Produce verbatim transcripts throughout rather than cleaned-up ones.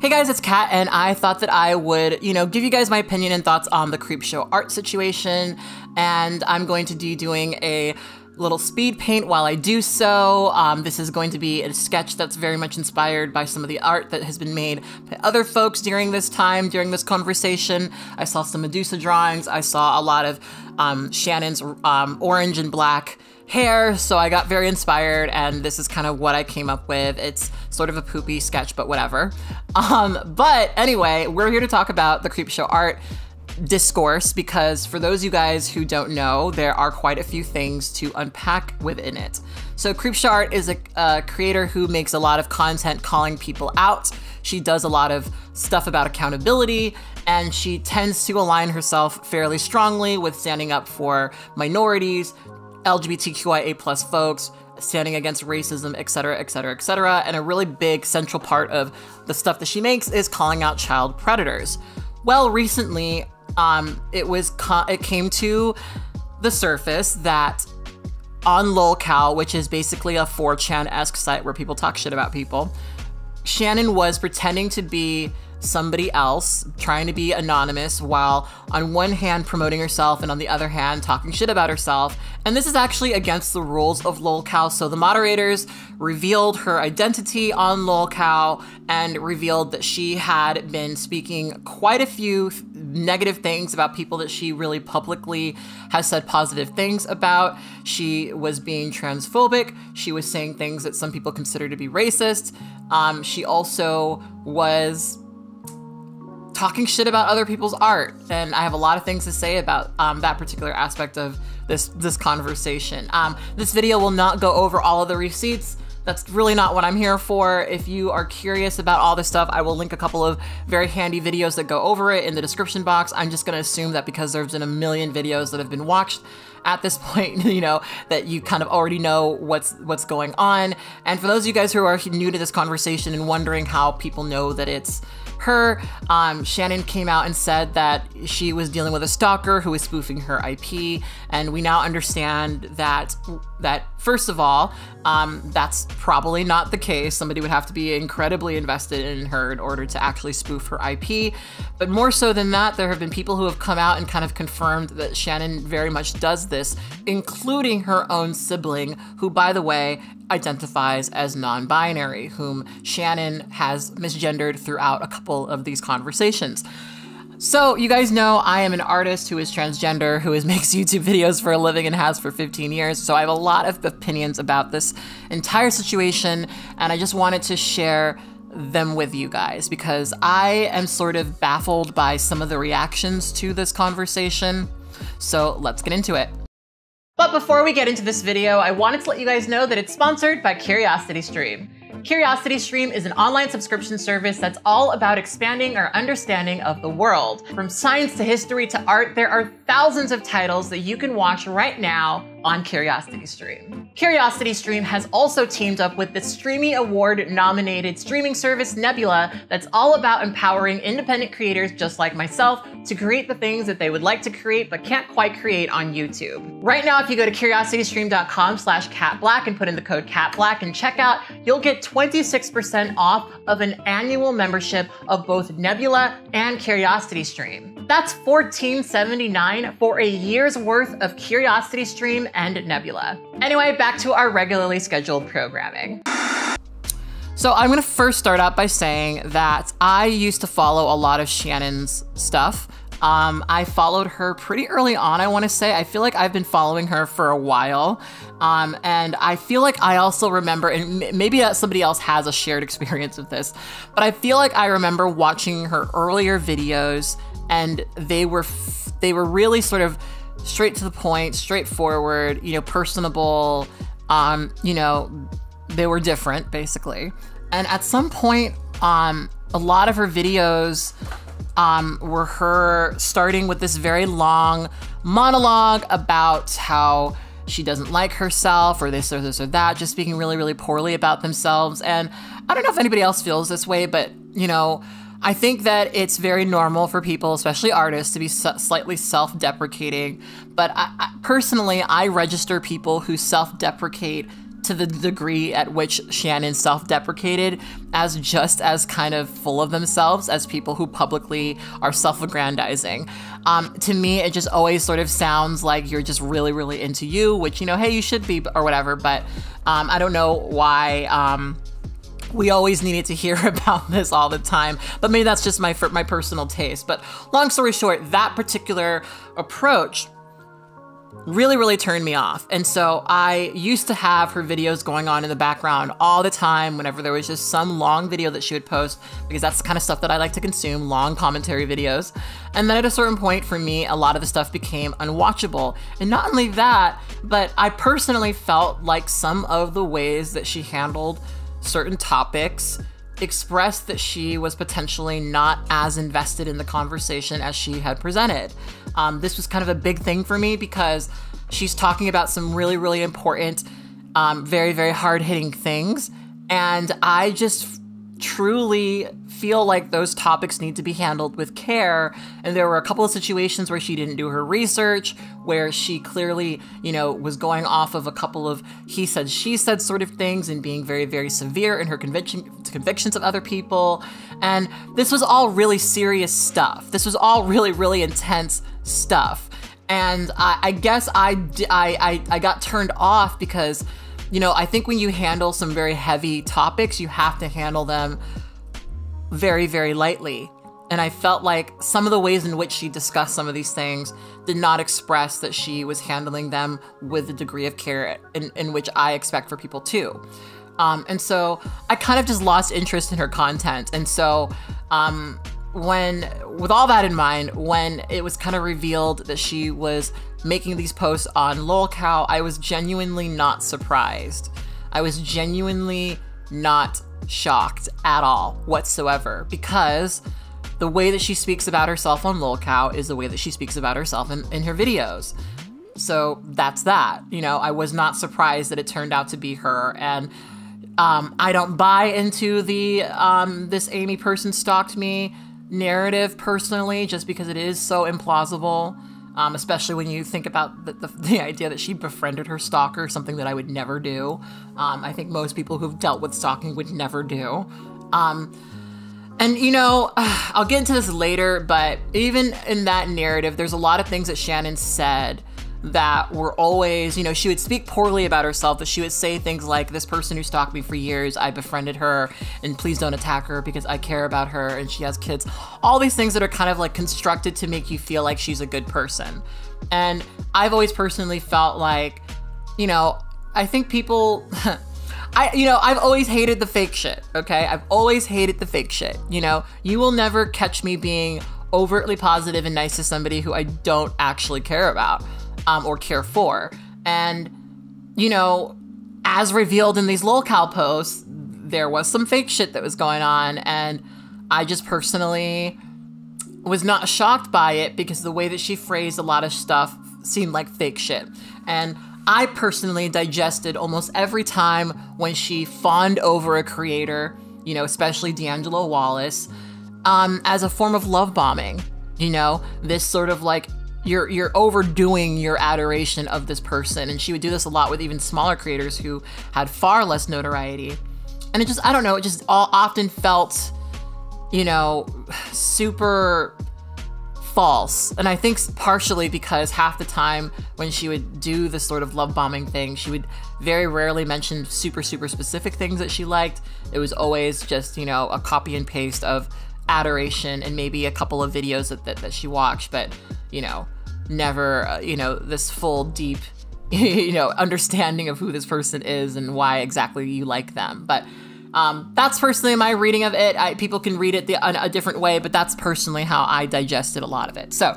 Hey guys, it's Kat, and I thought that I would, you know, give you guys my opinion and thoughts on the Creepshow Art situation, and I'm going to be doing a little speed paint while I do so. Um, this is going to be a sketch that's very much inspired by some of the art that has been made by other folks during this time, during this conversation. I saw some Medusa drawings. I saw a lot of um, Shannon's um, orange and black hair, so I got very inspired, and this is kind of what I came up with. It's sort of a poopy sketch, but whatever. Um, but anyway, we're here to talk about the Creepshow Art discourse, because for those of you guys who don't know, there are quite a few things to unpack within it. So Creepshow Art is a, a creator who makes a lot of content calling people out. She does a lot of stuff about accountability, and she tends to align herself fairly strongly with standing up for minorities, L G B T Q I A plus folks, standing against racism, et cetera, et cetera, et cetera. And a really big central part of the stuff that she makes is calling out child predators. Well, recently, um, it was it came to the surface that on Lolcow, which is basically a four chan-esque site where people talk shit about people, Shannon was pretending to be somebody else, trying to be anonymous, while on one hand promoting herself and on the other hand talking shit about herself. And this is actually against the rules of Lolcow. So the moderators revealed her identity on Lolcow and revealed that she had been speaking quite a few negative things about people that she really publicly has said positive things about. She was being transphobic. She was saying things that some people consider to be racist. Um, she also was talking shit about other people's art. And I have a lot of things to say about um, that particular aspect of this, this conversation. Um, this video will not go over all of the receipts. That's really not what I'm here for. If you are curious about all this stuff, I will link a couple of very handy videos that go over it in the description box. I'm just gonna assume that because there's been a million videos that have been watched at this point, you know, that you kind of already know what's what's going on. And for those of you guys who are new to this conversation and wondering how people know that it's her, um, Shannon came out and said that she was dealing with a stalker who was spoofing her I P, and we now understand that that first of all, um, that's probably not the case. Somebody would have to be incredibly invested in her in order to actually spoof her I P. But more so than that, there have been people who have come out and kind of confirmed that Shannon very much does this, including her own sibling, who, by the way, identifies as non-binary, whom Shannon has misgendered throughout a couple of these conversations. So you guys know I am an artist who is transgender, who is makes YouTube videos for a living and has for fifteen years. So I have a lot of opinions about this entire situation, and I just wanted to share them with you guys because I am sort of baffled by some of the reactions to this conversation. So let's get into it. But before we get into this video, I wanted to let you guys know that it's sponsored by CuriosityStream. CuriosityStream is an online subscription service that's all about expanding our understanding of the world. From science to history to art, there are thousands of titles that you can watch right now on CuriosityStream. CuriosityStream has also teamed up with the Streamy Award-nominated streaming service Nebula that's all about empowering independent creators just like myself to create the things that they would like to create but can't quite create on YouTube. Right now, if you go to curiosity stream dot com slash Kat Blaque and put in the code Kat Blaque and check out, you'll get twenty-six percent off of an annual membership of both Nebula and CuriosityStream. That's fourteen seventy-nine for a year's worth of CuriosityStream and Nebula. Anyway, back to our regularly scheduled programming. So I'm gonna first start out by saying that I used to follow a lot of Shannon's stuff. Um, I followed her pretty early on, I wanna say. I feel like I've been following her for a while. Um, and I feel like I also remember, and maybe somebody else has a shared experience with this, but I feel like I remember watching her earlier videos, and they were, f they were really sort of straight to the point, straightforward, you know, personable, um, you know, they were different basically. And at some point, um, a lot of her videos um, were her starting with this very long monologue about how she doesn't like herself or this or this or that, just speaking really, really poorly about themselves. And I don't know if anybody else feels this way, but you know, I think that it's very normal for people, especially artists, to be slightly self-deprecating. But I, I, personally, I register people who self-deprecate to the degree at which Shannon self-deprecated as just as kind of full of themselves as people who publicly are self-aggrandizing. Um, to me, it just always sort of sounds like you're just really, really into you, which, you know, hey, you should be or whatever. But um, I don't know why um, we always needed to hear about this all the time. But maybe that's just my, my personal taste. But long story short, that particular approach really, really turned me off. And so I used to have her videos going on in the background all the time whenever there was just some long video that she would post, because that's the kind of stuff that I like to consume, long commentary videos. And then at a certain point for me, a lot of the stuff became unwatchable. And not only that, but I personally felt like some of the ways that she handled certain topics expressed that she was potentially not as invested in the conversation as she had presented. Um, this was kind of a big thing for me because she's talking about some really, really important, um, very, very hard-hitting things. And I just truly feel like those topics need to be handled with care. And there were a couple of situations where she didn't do her research, where she clearly, you know, was going off of a couple of he said, she said sort of things and being very, very severe in her conviction, convictions of other people. And this was all really serious stuff. This was all really, really intense stuff. And I, I guess I, I, I, I got turned off because, you know, I think when you handle some very heavy topics, you have to handle them very, very lightly. And I felt like some of the ways in which she discussed some of these things did not express that she was handling them with the degree of care in, in which I expect for people too. Um, and so I kind of just lost interest in her content. And so um, when, with all that in mind, when it was kind of revealed that she was making these posts on Lolcow, I was genuinely not surprised. I was genuinely not shocked at all whatsoever, because the way that she speaks about herself on Lolcow is the way that she speaks about herself in, in her videos. So that's that. You know, I was not surprised that it turned out to be her. And um, I don't buy into the um, this Amy person stalked me narrative personally, just because it is so implausible. Um, especially when you think about the, the, the idea that she befriended her stalker, something that I would never do. Um, I think most people who've dealt with stalking would never do. Um, and, you know, I'll get into this later, but even in that narrative, there's a lot of things that Shannon said that were always, you know, she would speak poorly about herself, but she would say things like, this person who stalked me for years, I befriended her, and please don't attack her because I care about her and she has kids. All these things that are kind of like constructed to make you feel like she's a good person. And I've always personally felt like, you know, I think people, I, you know, I've always hated the fake shit, okay? I've always hated the fake shit. You know, you will never catch me being overtly positive and nice to somebody who I don't actually care about. Um, or care for. And, you know, as revealed in these Lolcow posts, there was some fake shit that was going on, and I just personally was not shocked by it because the way that she phrased a lot of stuff seemed like fake shit. And I personally digested almost every time when she fawned over a creator, you know, especially D'Angelo Wallace, um, as a form of love bombing, you know, this sort of like, You're, you're overdoing your adoration of this person. And she would do this a lot with even smaller creators who had far less notoriety. And it just, I don't know, it just all often felt, you know, super false. And I think partially because half the time when she would do this sort of love bombing thing, she would very rarely mention super, super specific things that she liked. It was always just, you know, a copy and paste of adoration and maybe a couple of videos that, that, that she watched, but, you know, never, uh, you know, this full deep, you know, understanding of who this person is and why exactly you like them. But um, that's personally my reading of it. I, people can read it the, a, a different way, but that's personally how I digested a lot of it. So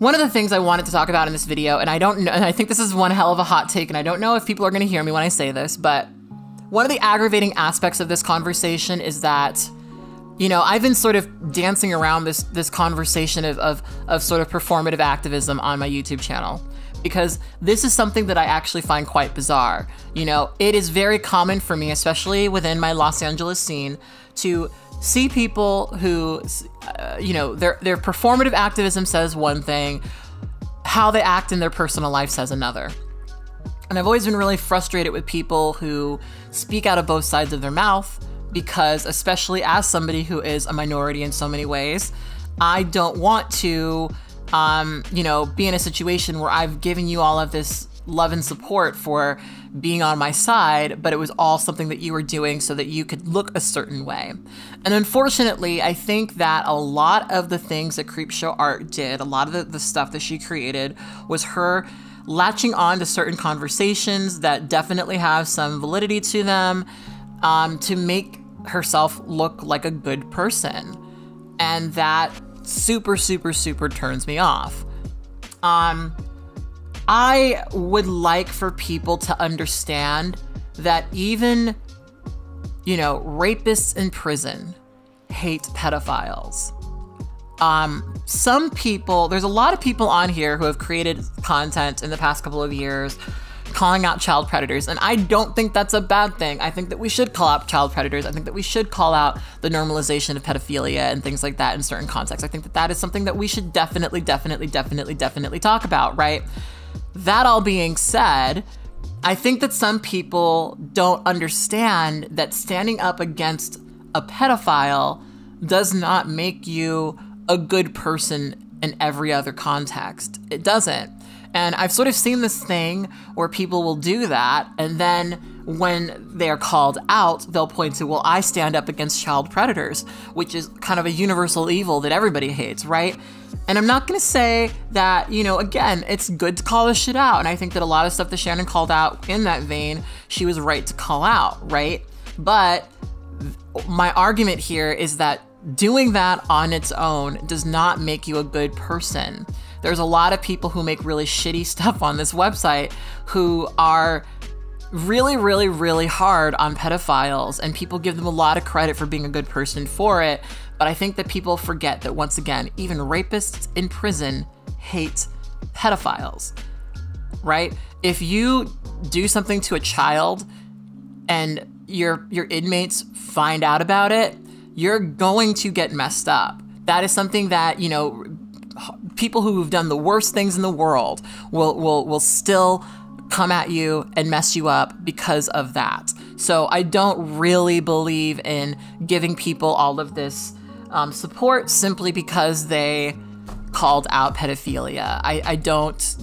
one of the things I wanted to talk about in this video, and I don't know, and I think this is one hell of a hot take, and I don't know if people are going to hear me when I say this, but one of the aggravating aspects of this conversation is that, you know, I've been sort of dancing around this this conversation of, of, of sort of performative activism on my YouTube channel, because this is something that I actually find quite bizarre. You know, it is very common for me, especially within my Los Angeles scene, to see people who, uh, you know, their, their performative activism says one thing, how they act in their personal life says another. And I've always been really frustrated with people who speak out of both sides of their mouth because, especially as somebody who is a minority in so many ways, I don't want to, um, you know, be in a situation where I've given you all of this love and support for being on my side, but it was all something that you were doing so that you could look a certain way. And unfortunately, I think that a lot of the things that Creepshow Art did, a lot of the, the stuff that she created, was her latching on to certain conversations that definitely have some validity to them, um, to make herself look like a good person. And that super, super, super turns me off. Um, I would like for people to understand that even, you know, rapists in prison hate pedophiles. Um, some people, there's a lot of people on here who have created content in the past couple of years calling out child predators. And I don't think that's a bad thing. I think that we should call out child predators. I think that we should call out the normalization of pedophilia and things like that in certain contexts. I think that that is something that we should definitely, definitely, definitely, definitely talk about, right? That all being said, I think that some people don't understand that standing up against a pedophile does not make you a good person in every other context. It doesn't. And I've sort of seen this thing where people will do that, and then when they're called out, they'll point to, well, I stand up against child predators, which is kind of a universal evil that everybody hates, right? And I'm not gonna say that, you know, again, it's good to call this shit out. And I think that a lot of stuff that Shannon called out in that vein, she was right to call out, right? But my argument here is that doing that on its own does not make you a good person. There's a lot of people who make really shitty stuff on this website who are really, really, really hard on pedophiles, and people give them a lot of credit for being a good person for it. But I think that people forget that, once again, even rapists in prison hate pedophiles, right? If you do something to a child and your, your inmates find out about it, you're going to get messed up. That is something that, you know, people who have done the worst things in the world will, will, will still come at you and mess you up because of that. So I don't really believe in giving people all of this um, support simply because they called out pedophilia. I, I don't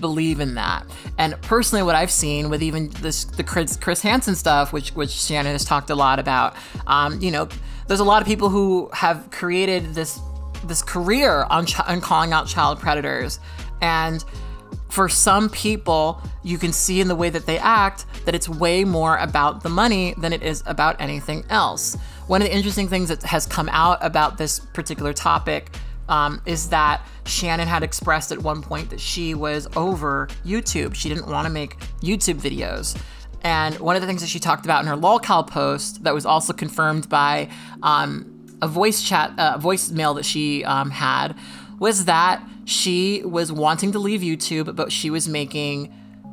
believe in that. And personally, what I've seen with even this, the Chris, Chris Hansen stuff, which, which Shannon has talked a lot about, um, you know, there's a lot of people who have created this this career on, on calling out child predators. And for some people, you can see in the way that they act that it's way more about the money than it is about anything else. One of the interesting things that has come out about this particular topic um, is that Shannon had expressed at one point that she was over YouTube. She didn't want to make YouTube videos. And one of the things that she talked about in her Lolcow post that was also confirmed by um, a voice chat, uh, a voicemail that she um, had, was that she was wanting to leave YouTube, but she was making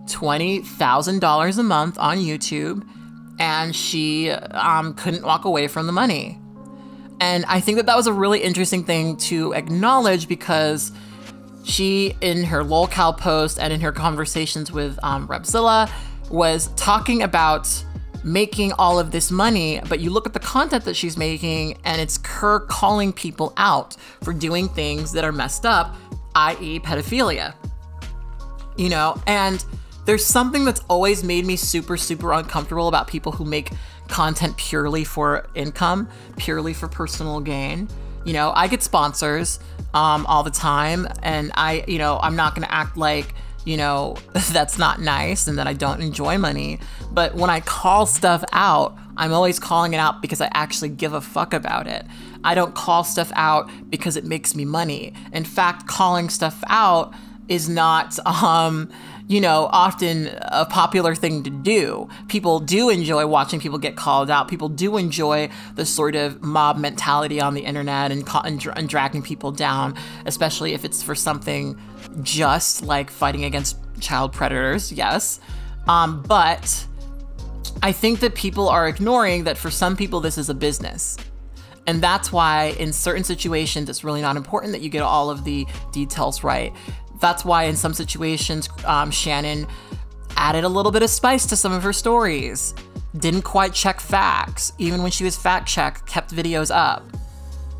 twenty thousand dollars a month on YouTube, and she um, couldn't walk away from the money. And I think that that was a really interesting thing to acknowledge, because she, in her Lolcow post and in her conversations with um, Repzilla, was talking about making all of this money, but you look at the content that she's making and it's her calling people out for doing things that are messed up, i e pedophilia, you know? And there's something that's always made me super, super uncomfortable about people who make content purely for income, purely for personal gain. You know, I get sponsors um, all the time, and I, you know, I'm not gonna act like, you know, that's not nice and that I don't enjoy money. But when I call stuff out, I'm always calling it out because I actually give a fuck about it. I don't call stuff out because it makes me money. In fact, calling stuff out is not, um, you know, often a popular thing to do. People do enjoy watching people get called out. People do enjoy the sort of mob mentality on the internet and, and, and dragging people down, especially if it's for something just like fighting against child predators, yes. Um, but I think that people are ignoring that for some people this is a business. And that's why in certain situations, it's really not important that you get all of the details right. That's why in some situations, um, Shannon added a little bit of spice to some of her stories, didn't quite check facts, even when she was fact-checked, kept videos up.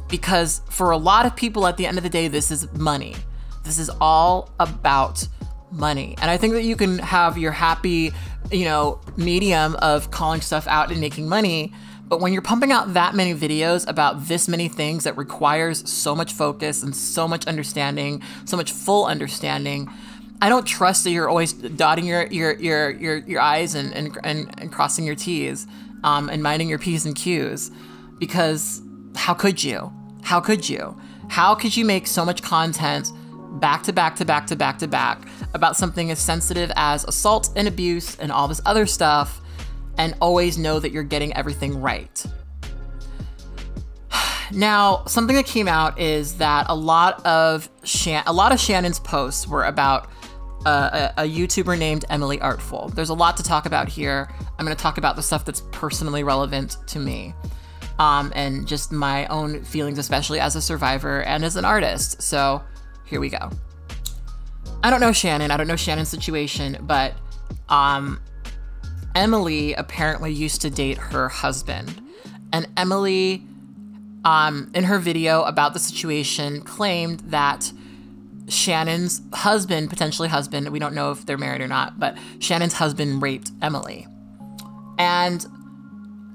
Because for a lot of people, at the end of the day, this is money. This is all about money. And I think that you can have your happy, you know, medium of calling stuff out and making money. But when you're pumping out that many videos about this many things that requires so much focus and so much understanding, so much full understanding, I don't trust that you're always dotting your your your your, your I's and, and, and, and crossing your T's um, and minding your P's and Q's, because how could you? How could you? How could you make so much content back to back to back to back to back about something as sensitive as assault and abuse and all this other stuff, and always know that you're getting everything right? Now, something that came out is that a lot of Shan a lot of Shannon's posts were about uh, a, a YouTuber named Emily Artful. There's a lot to talk about here. I'm going to talk about the stuff that's personally relevant to me, um, and just my own feelings, especially as a survivor and as an artist. So here we go. I don't know Shannon. I don't know Shannon's situation, but um, Emily apparently used to date her husband, and Emily, um, in her video about the situation, claimed that Shannon's husband, potentially husband, we don't know if they're married or not, but Shannon's husband raped Emily. And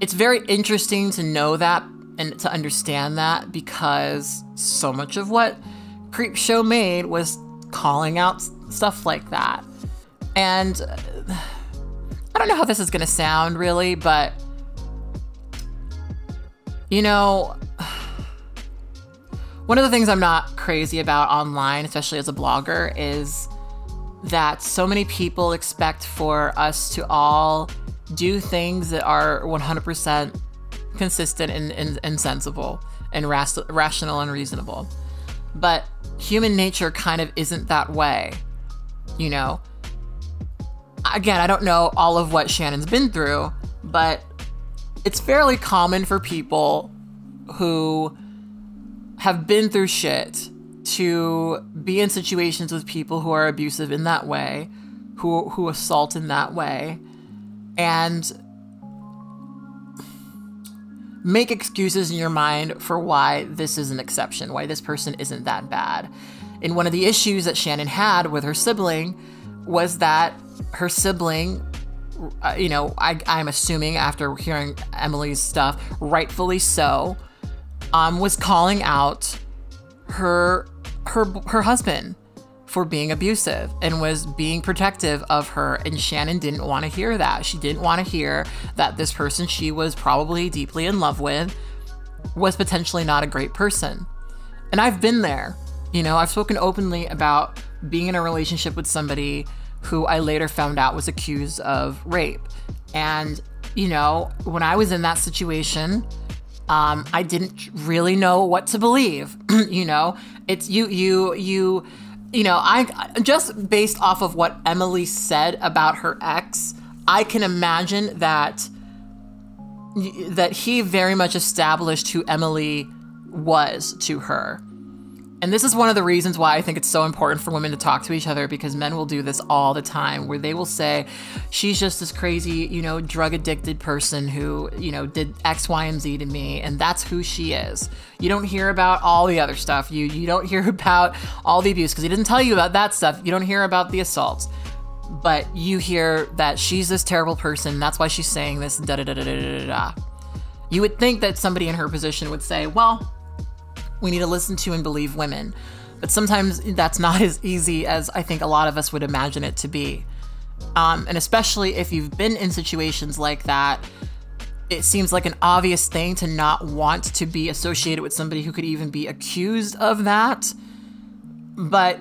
it's very interesting to know that and to understand that, because so much of what Creepshow made was calling out stuff like that. And uh, I don't know how this is going to sound really, but you know, one of the things I'm not crazy about online, especially as a blogger, is that so many people expect for us to all do things that are one hundred percent consistent and, and, and sensible and rational and reasonable. But human nature kind of isn't that way, you know? Again, I don't know all of what Shannon's been through, but it's fairly common for people who have been through shit to be in situations with people who are abusive in that way, who who assault in that way, and make excuses in your mind for why this is an exception, why this person isn't that bad. And one of the issues that Shannon had with her sibling was that her sibling, uh, you know, I, I'm assuming after hearing Emily's stuff, rightfully so, um, was calling out her, her, her husband for being abusive and was being protective of her. And Shannon didn't want to hear that. She didn't want to hear that this person she was probably deeply in love with was potentially not a great person. And I've been there. You know, I've spoken openly about being in a relationship with somebody who I later found out was accused of rape. And, you know, when I was in that situation, um, I didn't really know what to believe. You know, it's you, you, you, you know, I just based off of what Emily said about her ex, I can imagine that, that he very much established who Emily was to her. And this is one of the reasons why I think it's so important for women to talk to each other, because men will do this all the time, where they will say, she's just this crazy, you know, drug addicted person who, you know, did X, Y, and Z to me. And that's who she is. You don't hear about all the other stuff. You, you don't hear about all the abuse, because he didn't tell you about that stuff. You don't hear about the assaults, but you hear that she's this terrible person. That's why she's saying this, da da da da da da da. You would think that somebody in her position would say, well, we need to listen to and believe women. But sometimes that's not as easy as I think a lot of us would imagine it to be. Um, and especially if you've been in situations like that, it seems like an obvious thing to not want to be associated with somebody who could even be accused of that. But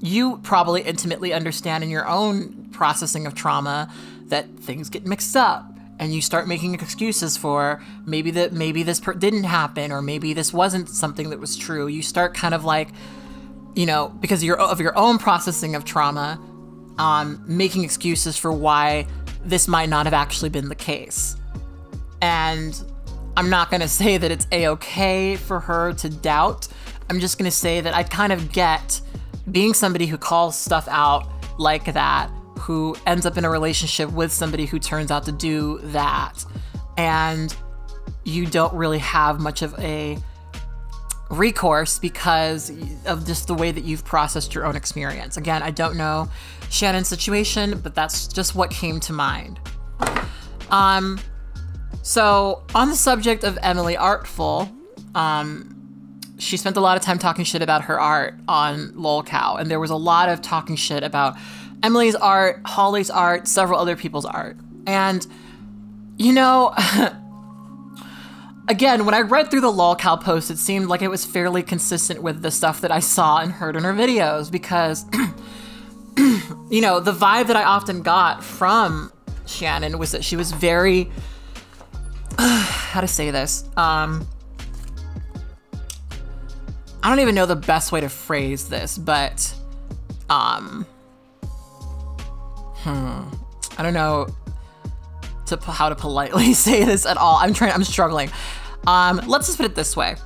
you probably intimately understand in your own processing of trauma that things get mixed up. And you start making excuses for maybe that maybe this per didn't happen, or maybe this wasn't something that was true. You start kind of like, you know, because you're of your own processing of trauma, um, making excuses for why this might not have actually been the case. And I'm not going to say that it's a-okay for her to doubt. I'm just going to say that I kind of get being somebody who calls stuff out like that who ends up in a relationship with somebody who turns out to do that, and you don't really have much of a recourse because of just the way that you've processed your own experience. Again, I don't know Shannon's situation, but that's just what came to mind. Um, so on the subject of Emily Artful, um, she spent a lot of time talking shit about her art on Lolcow, and there was a lot of talking shit about Emily's art, Holly's art, several other people's art. And, you know, again, when I read through the Lolcow post, it seemed like it was fairly consistent with the stuff that I saw and heard in her videos, because, you know, the vibe that I often got from Shannon was that she was very, uh, how to say this? Um, I don't even know the best way to phrase this, but, um, hmm, I don't know to how to politely say this at all. I'm trying, I'm struggling. Um, let's just put it this way.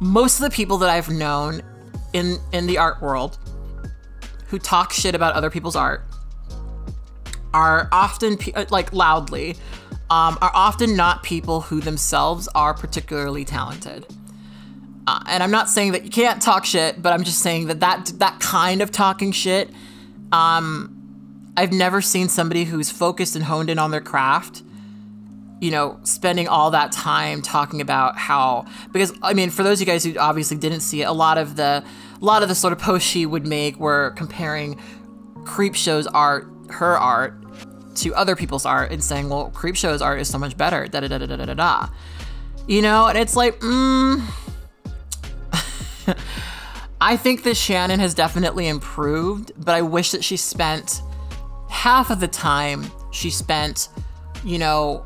Most of the people that I've known in, in the art world who talk shit about other people's art are often, like loudly, um, are often not people who themselves are particularly talented. Uh, and I'm not saying that you can't talk shit, but I'm just saying that that, that kind of talking shit, um, I've never seen somebody who's focused and honed in on their craft, you know, spending all that time talking about how, because I mean, for those of you guys who obviously didn't see it, a lot of the, a lot of the sort of posts she would make were comparing Creepshow's art, her art, to other people's art and saying, well, Creepshow's art is so much better, da da da da da da da. You know, and it's like, mm, I think that Shannon has definitely improved, but I wish that she spent half of the time she spent, you know,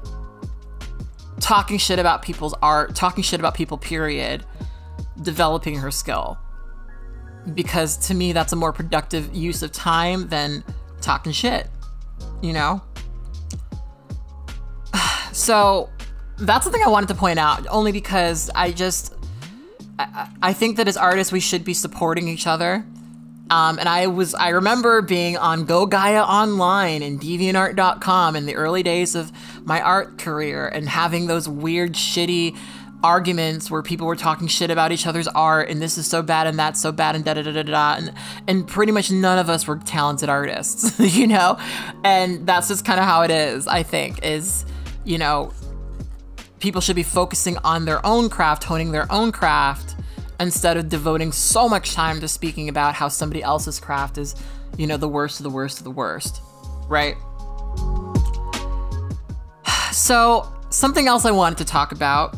talking shit about people's art, talking shit about people, period, developing her skill. Because to me, that's a more productive use of time than talking shit, you know? So that's the thing I wanted to point out, only because I just... I think that as artists, we should be supporting each other. Um, and I was, I remember being on Go Gaia Online and deviant art dot com in the early days of my art career and having those weird, shitty arguments where people were talking shit about each other's art and this is so bad and that's so bad and da da da da da. And, and pretty much none of us were talented artists, you know? And that's just kind of how it is, I think, is, you know, people should be focusing on their own craft, honing their own craft, instead of devoting so much time to speaking about how somebody else's craft is, you know, the worst of the worst of the worst, right? So something else I wanted to talk about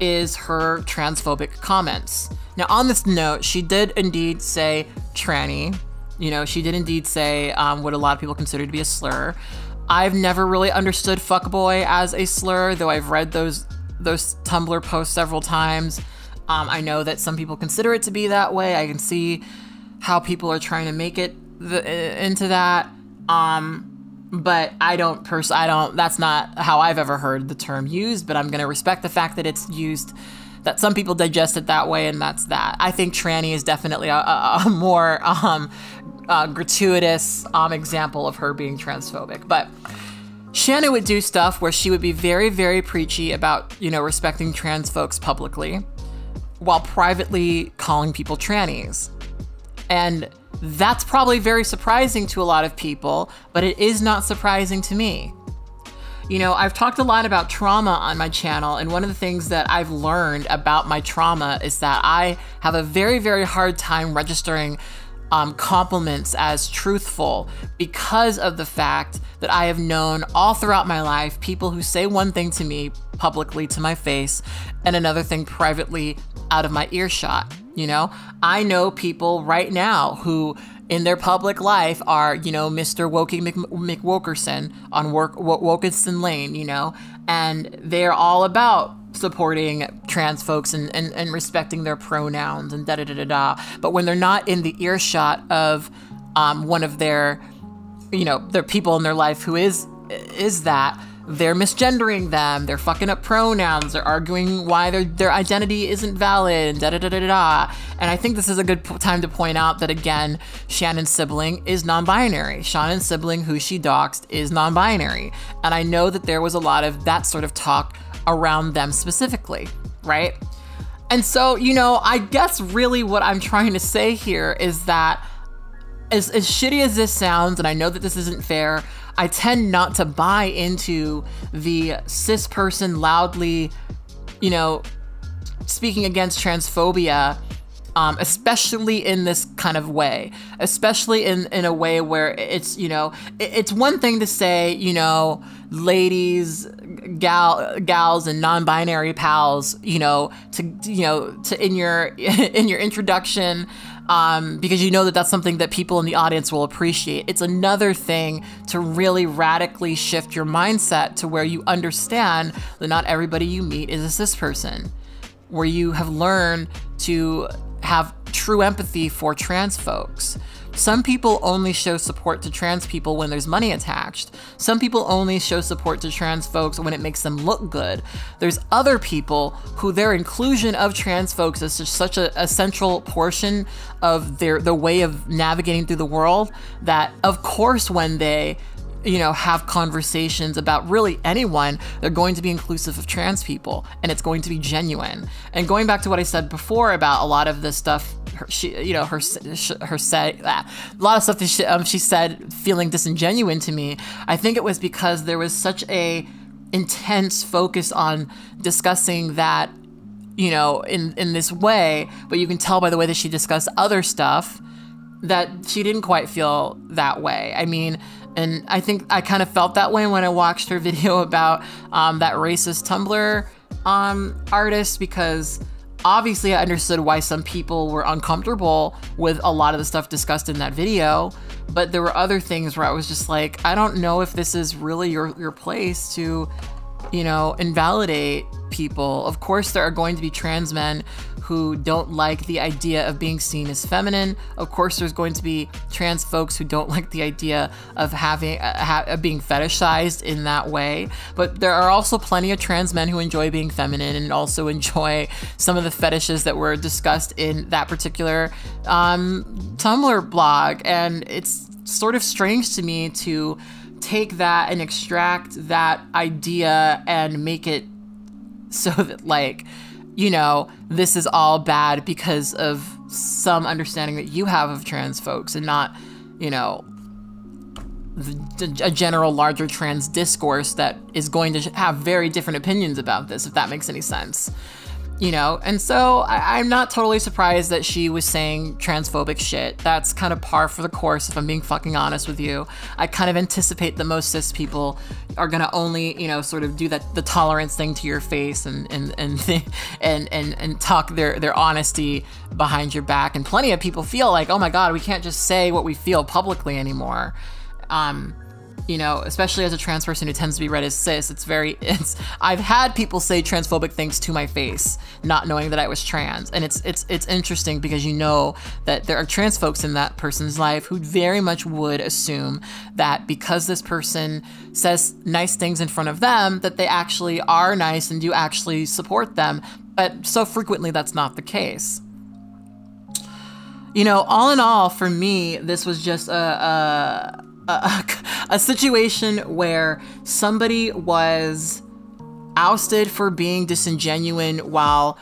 is her transphobic comments. Now on this note, she did indeed say tranny. You know, she did indeed say um, what a lot of people consider to be a slur. I've never really understood fuckboy as a slur, though I've read those those Tumblr posts several times. Um, I know that some people consider it to be that way. I can see how people are trying to make it the, into that. Um, but I don't pers- I don't, that's not how I've ever heard the term used, but I'm gonna respect the fact that it's used, that some people digest it that way, and that's that. I think tranny is definitely a, a, a more, um, Uh, gratuitous um, example of her being transphobic. But Shannon would do stuff where she would be very, very preachy about, you know, respecting trans folks publicly while privately calling people trannies. And that's probably very surprising to a lot of people, but it is not surprising to me. You know, I've talked a lot about trauma on my channel, and one of the things that I've learned about my trauma is that I have a very, very hard time registering Um, compliments as truthful because of the fact that I have known all throughout my life people who say one thing to me publicly to my face and another thing privately out of my earshot. You know, I know people right now who in their public life are, you know, Mister Wokey McWokerson on work Wokerson Lane, you know, and they're all about supporting trans folks and, and, and respecting their pronouns and da da da da da. But when they're not in the earshot of um, one of their, you know, their people in their life who is is that, They're misgendering them, they're fucking up pronouns, they're arguing why their their identity isn't valid, da da da da da. And I think this is a good p time to point out that, again, Shannon's sibling is non-binary. Shannon's sibling, who she doxed, is non-binary. And I know that there was a lot of that sort of talk around them specifically, right? And so, you know, I guess really what I'm trying to say here is that as, as shitty as this sounds, and I know that this isn't fair, I tend not to buy into the cis person loudly, you know, speaking against transphobia, um, especially in this kind of way, especially in, in a way where it's, you know, it, it's one thing to say, you know, ladies, gal, gals and non-binary pals, you know, to, you know, to in your, in your introduction, Um, because you know that that's something that people in the audience will appreciate. It's another thing to really radically shift your mindset to where you understand that not everybody you meet is a cis person, where you have learned to have true empathy for trans folks. Some people only show support to trans people when there's money attached. Some people only show support to trans folks when it makes them look good. There's other people who their inclusion of trans folks is just such a, a central portion of their, their way of navigating through the world that, of course, when they, you know, have conversations about really anyone, they're going to be inclusive of trans people, and it's going to be genuine. And going back to what I said before about a lot of this stuff, her, she, you know, her, her said ah, a lot of stuff that she, um, she said feeling disingenuous to me. I think it was because there was such a intense focus on discussing that, you know, in in this way, but you can tell by the way that she discussed other stuff that she didn't quite feel that way. I mean. And I think I kind of felt that way when I watched her video about um, that racist Tumblr um, artist, because obviously I understood why some people were uncomfortable with a lot of the stuff discussed in that video. But there were other things where I was just like, I don't know if this is really your, your place to, you know, invalidate people. Of course, there are going to be trans men who don't like the idea of being seen as feminine. Of course, there's going to be trans folks who don't like the idea of having uh, ha being fetishized in that way. But there are also plenty of trans men who enjoy being feminine and also enjoy some of the fetishes that were discussed in that particular um, Tumblr blog. And it's sort of strange to me to take that and extract that idea and make it so that, like, you know, this is all bad because of some understanding that you have of trans folks and not, you know, the, a general larger trans discourse that is going to have very different opinions about this, if that makes any sense, you know? And so I, I'm not totally surprised that she was saying transphobic shit. That's kind of par for the course, if I'm being fucking honest with you. I kind of anticipate that most cis people are gonna only, you know, sort of do that, the tolerance thing to your face and and and and and, and talk their their honesty behind your back. And plenty of people feel like, oh my God, we can't just say what we feel publicly anymore. Um, you know, especially as a trans person who tends to be read as cis, it's very, it's, I've had people say transphobic things to my face, not knowing that I was trans. And it's, it's, it's interesting because you know that there are trans folks in that person's life who very much would assume that because this person says nice things in front of them, that they actually are nice and do actually support them. But so frequently that's not the case. You know, all in all, for me, this was just a, a A, a situation where somebody was ousted for being disingenuous while,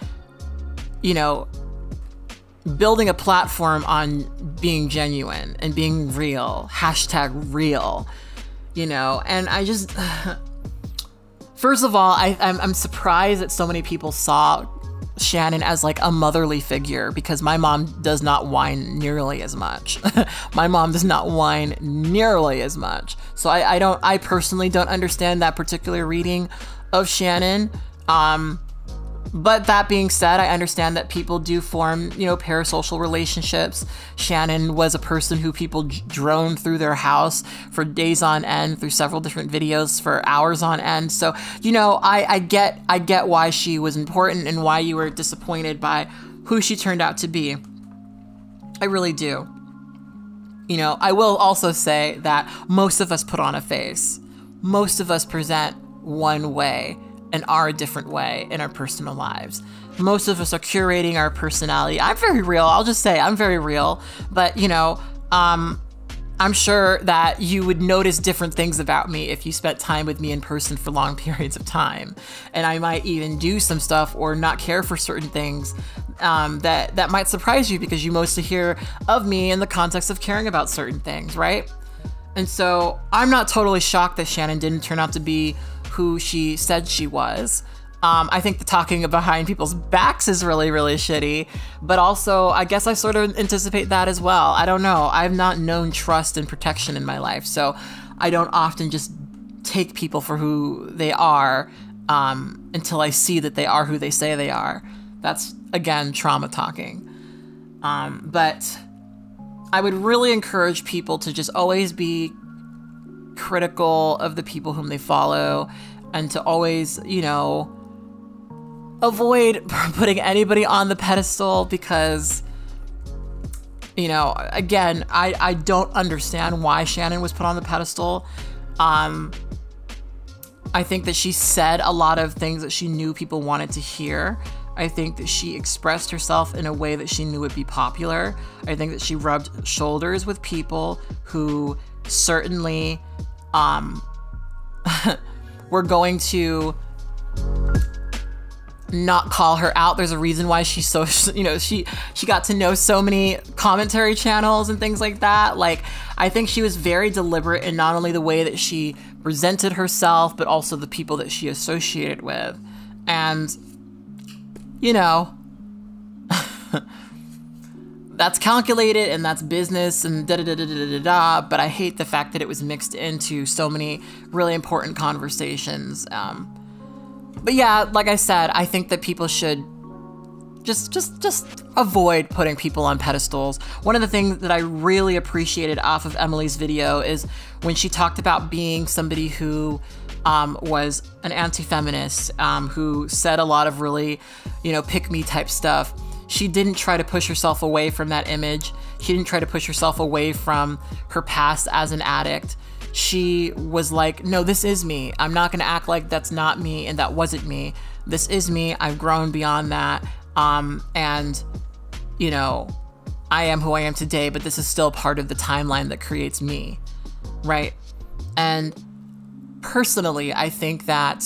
you know, building a platform on being genuine and being real, hashtag real, you know. And I just, first of all, I, I'm, I'm surprised that so many people saw Shannon as like a motherly figure, because my mom does not whine nearly as much. My mom does not whine nearly as much. So I, I don't, I personally don't understand that particular reading of Shannon. Um, but that being said, I understand that people do form, you know, parasocial relationships. Shannon was a person who people droned through their house for days on end, through several different videos for hours on end. So, you know, I, I get, I get why she was important and why you were disappointed by who she turned out to be. I really do. You know, I will also say that most of us put on a face. Most of us present one way and are a different way in our personal lives. Most of us are curating our personality. I'm very real. I'll just say I'm very real. But, you know, um, I'm sure that you would notice different things about me if you spent time with me in person for long periods of time. And I might even do some stuff or not care for certain things um, that, that might surprise you, because you mostly hear of me in the context of caring about certain things, right? And so I'm not totally shocked that Shannon didn't turn out to be who she said she was. Um, I think the talking behind people's backs is really, really shitty, but also I guess I sort of anticipate that as well. I don't know. I've not known trust and protection in my life, so I don't often just take people for who they are um, until I see that they are who they say they are. That's, again, trauma talking. Um, but I would really encourage people to just always be critical of the people whom they follow, and to always, you know, avoid putting anybody on the pedestal, because, you know, again, I, I don't understand why Shannon was put on the pedestal. Um, I think that she said a lot of things that she knew people wanted to hear. I think that she expressed herself in a way that she knew would be popular. I think that she rubbed shoulders with people who certainly um, were going to not call her out. There's a reason why she's so, you know, she she got to know so many commentary channels and things like that. Like, I think she was very deliberate in not only the way that she presented herself, but also the people that she associated with. And, you know, that's calculated and that's business and da da da da da da da. But I hate the fact that it was mixed into so many really important conversations. Um, But yeah, like I said, I think that people should just, just, just avoid putting people on pedestals. One of the things that I really appreciated off of Emily's video is when she talked about being somebody who um, was an anti-feminist, um, who said a lot of really, you know, pick me type stuff. She didn't try to push herself away from that image. She didn't try to push herself away from her past as an addict. She was like, no, this is me. I'm not gonna act like that's not me and that wasn't me. This is me. I've grown beyond that. Um, and, you know, I am who I am today, but this is still part of the timeline that creates me, right? And personally, I think that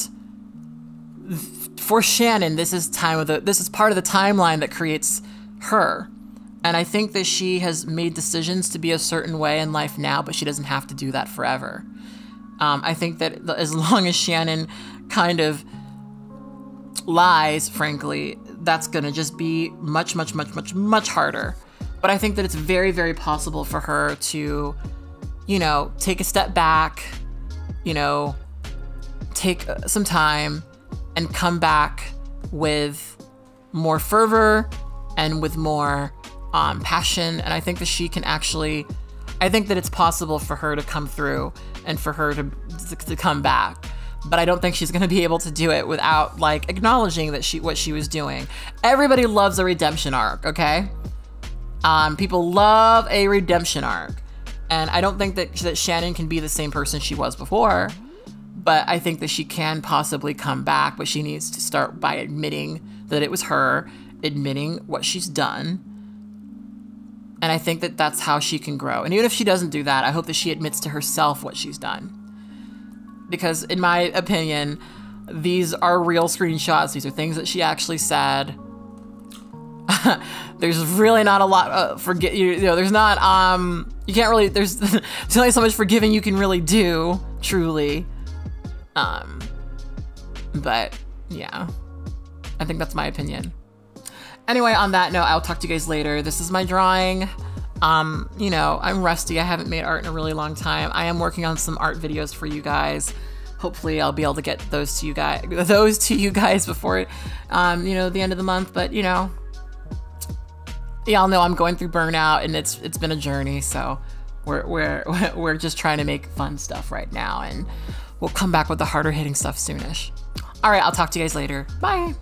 for Shannon, this is time of the, this is part of the timeline that creates her. And I think that she has made decisions to be a certain way in life now, but she doesn't have to do that forever. Um, I think that as long as Shannon kind of lies, frankly, that's going to just be much, much, much, much, much harder. But I think that it's very, very possible for her to, you know, take a step back, you know, take some time and come back with more fervor and with more Um, passion. And I think that she can actually, I think that it's possible for her to come through and for her to, to come back. But I don't think she's going to be able to do it without like acknowledging that she, what she was doing. Everybody loves a redemption arc. Okay. Um, people love a redemption arc. And I don't think that, that Shannon can be the same person she was before, but I think that she can possibly come back, but she needs to start by admitting that it was her, admitting what she's done. And I think that that's how she can grow. And even if she doesn't do that, I hope that she admits to herself what she's done. Because in my opinion, these are real screenshots. These are things that she actually said. There's really not a lot uh, forget you, you know, there's not, um, you can't really, there's, there's only so much forgiving you can really do, truly. Um, but yeah, I think that's my opinion. Anyway, on that note, I'll talk to you guys later. This is my drawing. Um, you know, I'm rusty. I haven't made art in a really long time. I am working on some art videos for you guys. Hopefully I'll be able to get those to you guys, those to you guys before, um, you know, the end of the month. But, you know, y'all know I'm going through burnout and it's, it's been a journey. So we're, we're, we're just trying to make fun stuff right now, and we'll come back with the harder hitting stuff soonish. All right. I'll talk to you guys later. Bye.